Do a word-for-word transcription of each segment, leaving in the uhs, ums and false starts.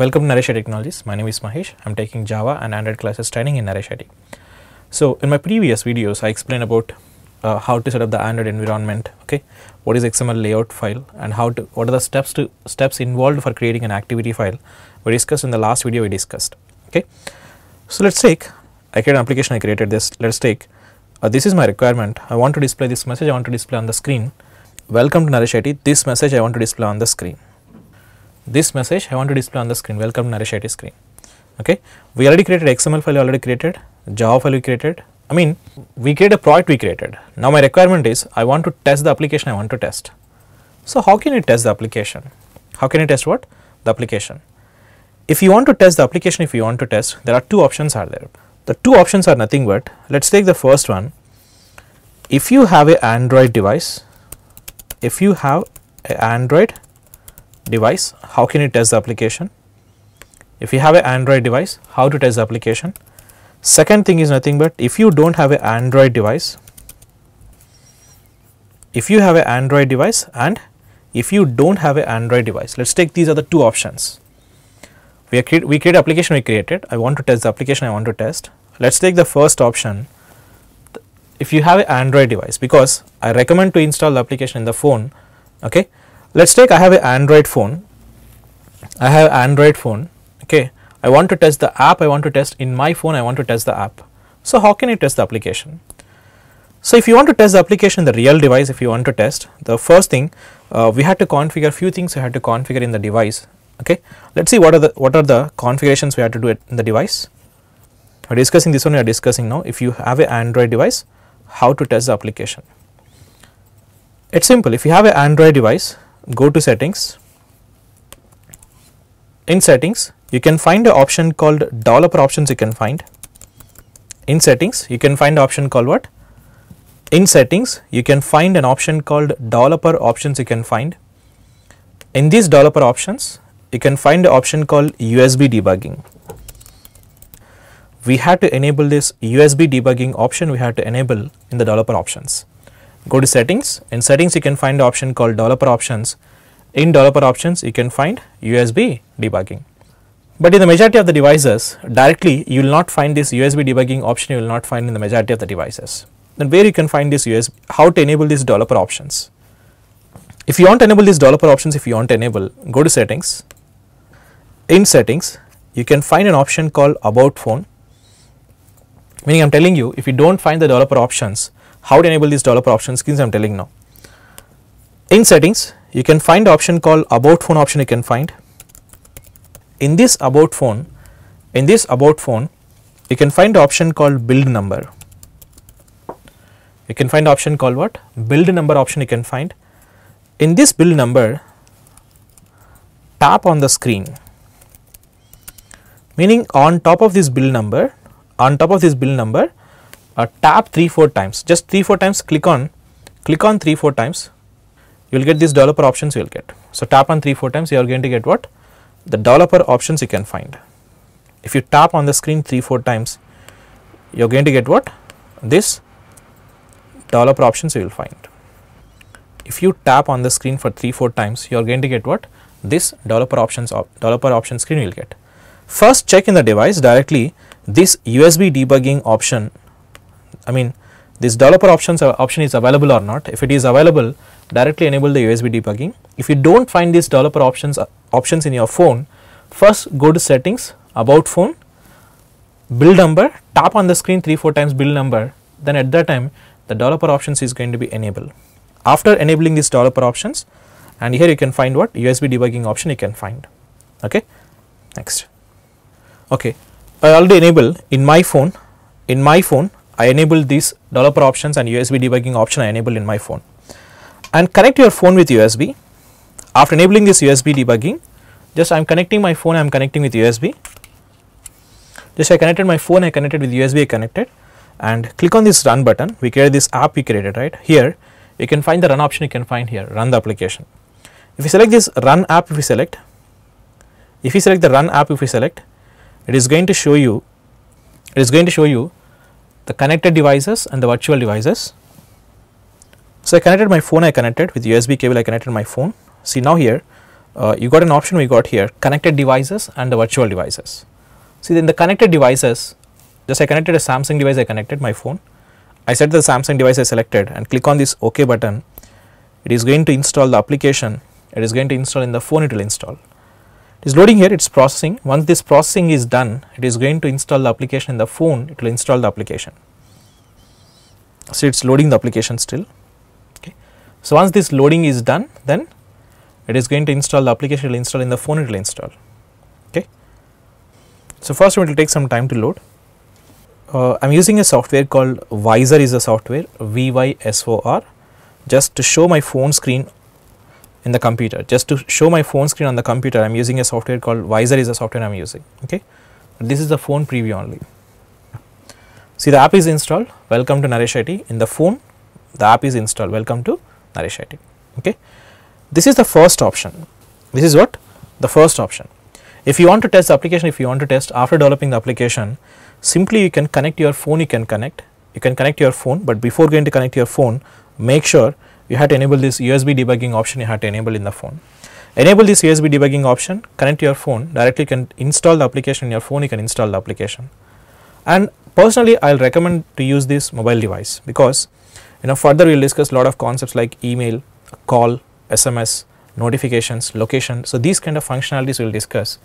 Welcome to Naresh I T Technologies. My name is Mahesh. I'm taking Java and Android classes training in Naresh I T. So in my previous videos, I explained about uh, how to set up the Android environment. Okay, what is X M L layout file and how to what are the steps to steps involved for creating an activity file. We discussed in the last video. We discussed. Okay, so let's take I created an application. I created this. Let's take uh, this is my requirement. I want to display this message. I want to display on the screen. Welcome to Naresh I T. This message I want to display on the screen. This message I want to display on the screen, welcome to Naresh I T screen. Okay, we already created X M L file, we already created Java file, we created. I mean, we created a product we created. Now my requirement is I want to test the application. I want to test. So how can you test the application? How can you test what? The application. If you want to test the application, if you want to test, there are two options are there. The two options are nothing but. Let's take the first one. If you have a Android device, if you have a Android device, how can you test the application? If you have an Android device, how to test the application? Second thing is nothing but if you don't have an Android device, if you have an Android device and if you don't have an Android device, let's take these are the two options. We are create, we create application we created. I want to test the application. I want to test. Let's take the first option. If you have an Android device, because I recommend to install the application in the phone. Okay. Let's take I have an Android phone, I have Android phone, okay, I want to test the app, I want to test in my phone, I want to test the app. So how can you test the application? So if you want to test the application, the real device, if you want to test, the first thing uh, we had to configure few things we had to configure in the device, okay. Let's see what are the, what are the configurations we had to do in the device. We are discussing this one, we are discussing now, if you have an Android device, how to test the application. It's simple, if you have an Android device, go to settings. In settings you can find an option called developer options. You can find in settings you can find an option called what? In settings you can find an option called developer options. You can find in these developer options you can find an option called U S B debugging. We had to enable this U S B debugging option, we had to enable in the developer options. Go to settings. In settings you can find the option called developer options. In developer options you can find U S B debugging. But in the majority of the devices directly you will not find this U S B debugging option, you will not find in the majority of the devices. Then where you can find this U S B, how to enable these developer options. If you want to enable these developer options, if you want to enable, go to settings. In settings you can find an option called about phone. Meaning I am telling you if you don't find the developer options, how to enable these developer options skins I am telling now. In settings you can find the option called about phone option. You can find in this about phone, in this about phone you can find the option called build number. You can find the option called what? Build number option you can find. In this build number tap on the screen, meaning on top of this build number, on top of this build number Uh, tap three four times, just three four times, click on click on three four times, you will get these developer options you will get. So tap on three four times, you are going to get what? The developer options you can find. If you tap on the screen three four times, you are going to get what? This developer options you will find. If you tap on the screen for three four times, you are going to get what? This developer options op developer option screen you will get. First check in the device directly this U S B debugging option. I mean this developer options option is available or not. If it is available, directly enable the U S B debugging. If you don't find these developer options uh, options in your phone, first go to settings, about phone, build number, tap on the screen three four times build number, then at that time the developer options is going to be enabled. After enabling these developer options, and here you can find what? U S B debugging option you can find. Okay, next. Okay, I already enable in my phone, in my phone I enable these developer options and U S B debugging option I enable in my phone. And connect your phone with U S B. After enabling this U S B debugging, just I am connecting my phone, I am connecting with U S B. Just I connected my phone, I connected with U S B, I connected. And click on this run button. We created this app we created, right? Here you can find the run option you can find here, run the application. If you select this run app, if you select, if you select the run app, if you select, it is going to show you, it is going to show you the connected devices and the virtual devices. So I connected my phone, I connected with U S B cable, I connected my phone. See now here uh, you got an option we got here, connected devices and the virtual devices. See, then the connected devices, just I connected a Samsung device, I connected my phone, I set the Samsung device I selected and click on this OK button. It is going to install the application, it is going to install in the phone, it will install. It is loading here, it is processing. Once this processing is done, it is going to install the application in the phone, it will install the application. So, it is loading the application still. Okay. So, once this loading is done, then it is going to install the application, it will install in the phone, it will install. Okay. So, first it will take some time to load. Uh, I am using a software called Vysor, is a software V Y S O R, just to show my phone screen in the computer. Just to show my phone screen on the computer, I am using a software called Vysor, is a software I am using. Okay. But this is the phone preview only. See, the app is installed, welcome to Naresh I T. In the phone, the app is installed, welcome to Naresh I T. Okay. This is the first option. This is what? The first option. If you want to test the application, if you want to test after developing the application, simply you can connect your phone, you can connect, you can connect your phone, but before going to connect your phone, make sure you have to enable this U S B debugging option, you have to enable in the phone. Enable this U S B debugging option, connect your phone, directly you can install the application in your phone, you can install the application. And personally, I will recommend to use this mobile device, because you know further we will discuss lot of concepts like email, call, S M S, notifications, location. So, these kind of functionalities we will discuss.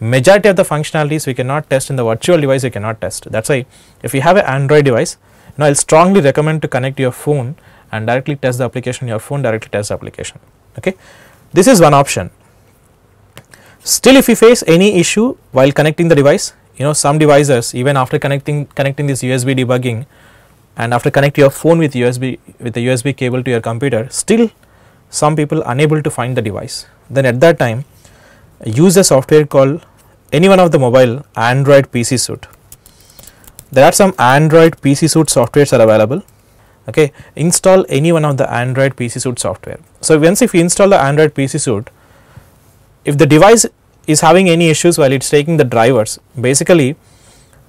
Majority of the functionalities we cannot test in the virtual device, we cannot test. That is why if you have an Android device, now I will strongly recommend to connect your phone and directly test the application, your phone directly test the application. Okay. This is one option. Still, if you face any issue while connecting the device, you know some devices even after connecting connecting this U S B debugging and after connect your phone with U S B with the U S B cable to your computer, still some people unable to find the device. Then at that time, use a software called any one of the mobile Android P C suite. There are some Android P C suite softwares are available. Okay, install any one of the Android P C suite software. So once if you install the Android P C suite, if the device is having any issues while it is taking the drivers, basically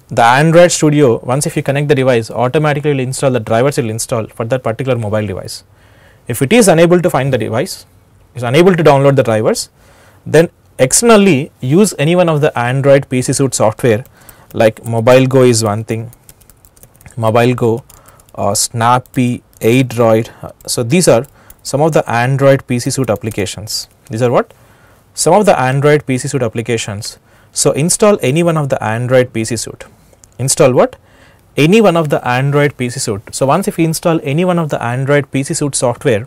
the Android Studio, once if you connect the device, automatically will install the drivers, it will install for that particular mobile device. If it is unable to find the device, is unable to download the drivers, then externally use any one of the Android P C suite software like Mobile Go is one thing, Mobile Go, uh, Snappy, Android. So these are some of the Android P C suite applications. These are what? Some of the Android P C suite applications. So, install any one of the Android P C suite. Install what? Any one of the Android P C suite. So, once if you install any one of the Android P C suite software,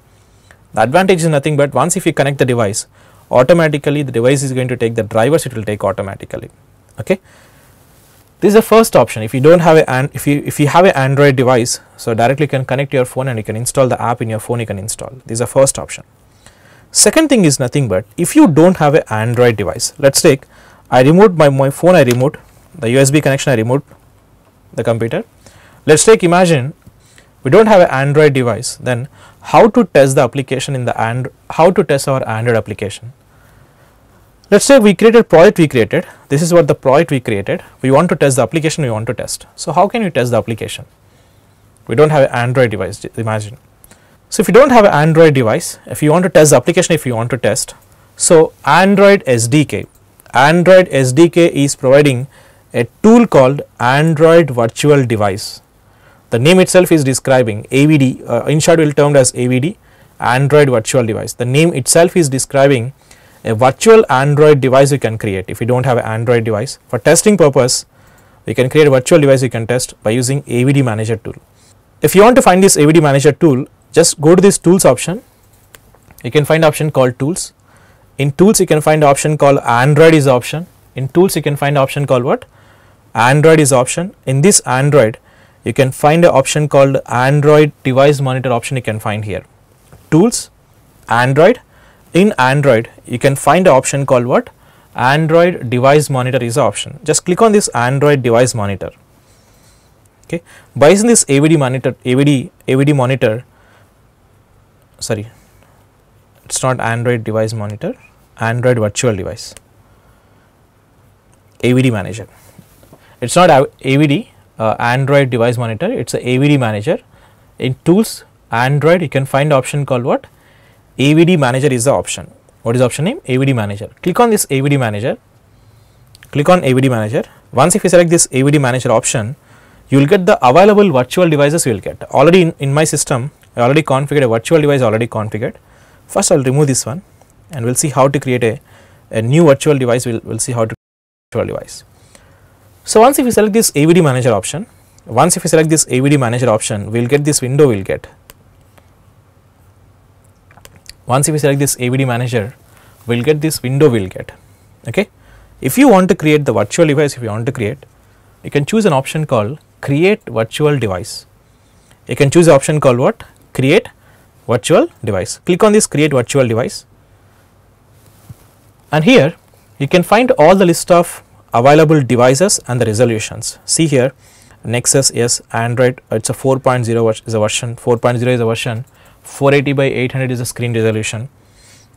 the advantage is nothing but once if you connect the device, automatically the device is going to take the drivers, it will take automatically. Okay. This is the first option. If you don't have a an if you if you have an Android device, so directly you can connect your phone and you can install the app in your phone, you can install. This is the first option. Second thing is nothing but if you do not have an Android device, let us take I removed my, my phone, I removed the U S B connection, I removed the computer. Let us take imagine we do not have an Android device, then how to test the application in the and how to test our Android application. Let us say we created project we created, this is what the project we created, we want to test the application we want to test. So, how can you test the application? We do not have an Android device, imagine. So, if you do not have an Android device, if you want to test the application, if you want to test, so Android S D K, Android S D K is providing a tool called Android Virtual Device. The name itself is describing A V D, uh, in short we will term it as A V D, Android Virtual Device. The name itself is describing a virtual Android device you can create if you do not have an Android device. For testing purpose, we can create a virtual device you can test by using A V D Manager tool. If you want to find this A V D Manager tool, just go to this tools option, you can find option called tools. In tools you can find option called Android is option. In tools you can find option called what? Android is option. In this Android you can find an option called Android device monitor option, you can find here. Tools, Android. In Android you can find an option called what? Android device monitor is option. Just click on this Android device monitor. Okay. By using this A V D monitor, A V D, A V D monitor sorry it is not Android device monitor, Android virtual device, A V D manager, it is not A V D uh, Android device monitor, it is a AVD manager. In tools Android you can find option called what? A V D manager is the option. What is option name? A V D manager. Click on this A V D manager. Click on A V D manager. Once if you select this A V D manager option, you will get the available virtual devices you will get. Already in, in my system, I already configured a virtual device already configured. First I will remove this one and we will see how to create a, a new virtual device. We will we'll see how to create a virtual device. So once if you select this A V D manager option, once if you select this A V D manager option, we will get this window we will get. Once if you select this A V D manager, we will get this window we will get, okay. If you want to create the virtual device, if you want to create, you can choose an option called create virtual device. You can choose the option called what? Create virtual device. Click on this create virtual device, and here you can find all the list of available devices and the resolutions. See here, Nexus, yes, Android, it is a four point zero is a version, four point zero is a version, four eighty by eight hundred is the screen resolution,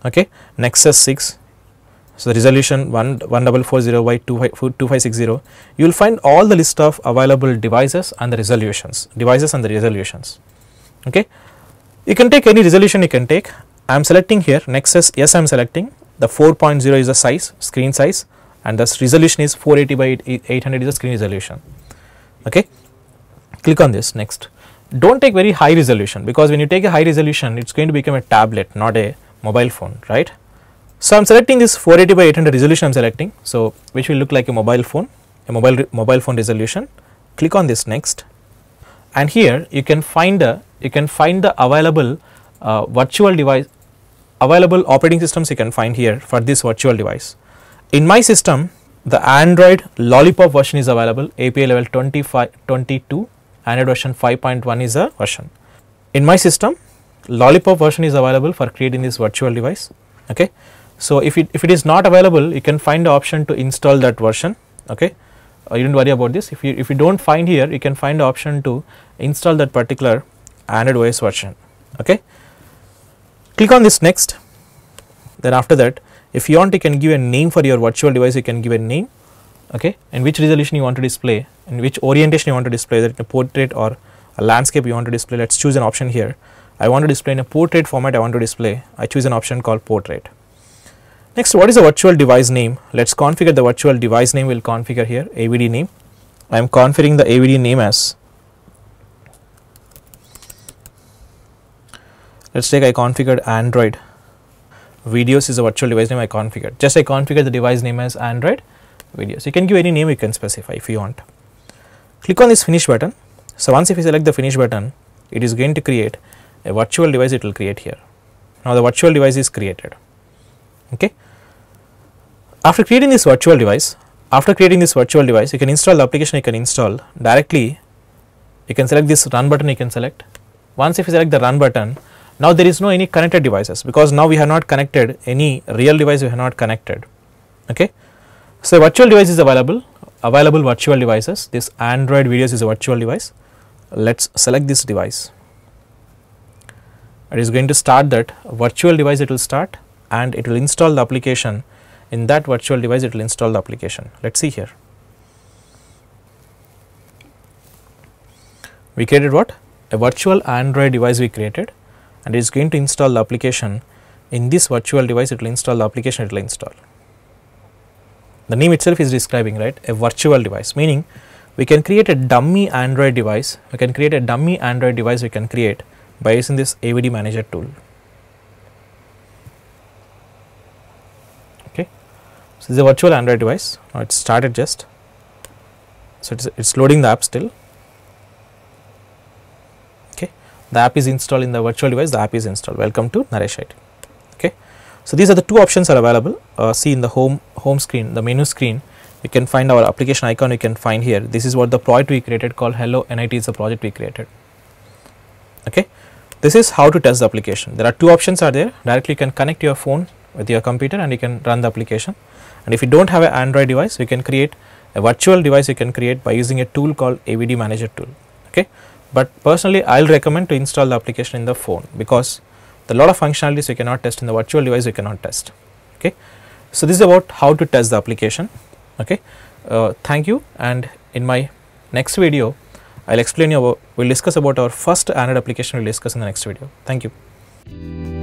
okay. Nexus six. So, the resolution one thousand four hundred by two thousand five hundred sixty, you will find all the list of available devices and the resolutions, devices and the resolutions, okay. You can take any resolution you can take. I am selecting here Nexus, yes I am selecting, the four point zero is the size, screen size, and the resolution is four eighty by eight hundred is the screen resolution, okay. Click on this next. Do not take very high resolution, because when you take a high resolution, it is going to become a tablet, not a mobile phone, right. So, I am selecting this four eighty by eight hundred resolution I am selecting, so which will look like a mobile phone, a mobile mobile phone resolution. Click on this next, and here you can find the you can find the available uh, virtual device, available operating systems you can find here for this virtual device. In my system, the Android Lollipop version is available, A P I level twenty-five, twenty-two, Android version five point one is the version. In my system, Lollipop version is available for creating this virtual device, okay. So, if it, if it is not available, you can find the option to install that version, okay. Uh, you do not worry about this. If you if you do not find here, you can find the option to install that particular Android O S version, okay. Click on this next. Then after that, if you want, you can give a name for your virtual device, you can give a name, okay, and which resolution you want to display, and which orientation you want to display, that in a portrait or a landscape you want to display. Let us choose an option here. I want to display in a portrait format, I want to display, I choose an option called portrait. Next, what is the virtual device name? Let us configure the virtual device name. We will configure here A V D name. I am configuring the A V D name as, let us take I configured Android. Videos is a virtual device name I configured. Just I configured the device name as Android Videos. You can give any name you can specify if you want. Click on this finish button. So, once if you select the finish button, it is going to create a virtual device, it will create here. Now, the virtual device is created. Okay. After creating this virtual device, after creating this virtual device, you can install the application you can install directly. You can select this run button, you can select. Once if you select the run button, now there is no any connected devices, because now we have not connected any real device, we have not connected, okay. So, virtual device is available, available virtual devices, this Android Videos is a virtual device. Let us select this device. It is going to start that virtual device, it will start, and it will install the application in that virtual device, it will install the application. Let us see here. We created what? A virtual Android device we created, and it is going to install the application in this virtual device, it will install the application, it will install. The name itself is describing, right, a virtual device, meaning we can create a dummy Android device, we can create a dummy Android device we can create by using this A V D manager tool. So, this is a virtual Android device. Now, it started just. So, it is it's loading the app still. Okay. The app is installed in the virtual device, the app is installed. Welcome to Naresh I T. Okay. So, these are the two options are available. Uh, see in the home home screen, the menu screen, you can find our application icon, you can find here. This is what the project we created called Hello N I T is the project we created. Okay. This is how to test the application. There are two options are there. Directly you can connect your phone with your computer and you can run the application. And if you do not have an Android device, you can create a virtual device you can create by using a tool called A V D manager tool, okay. But personally I will recommend to install the application in the phone, because the lot of functionalities you cannot test in the virtual device, you cannot test, okay. So, this is about how to test the application, okay. Uh, thank you, and in my next video I will explain you about, we will discuss about our first Android application we will discuss in the next video. Thank you.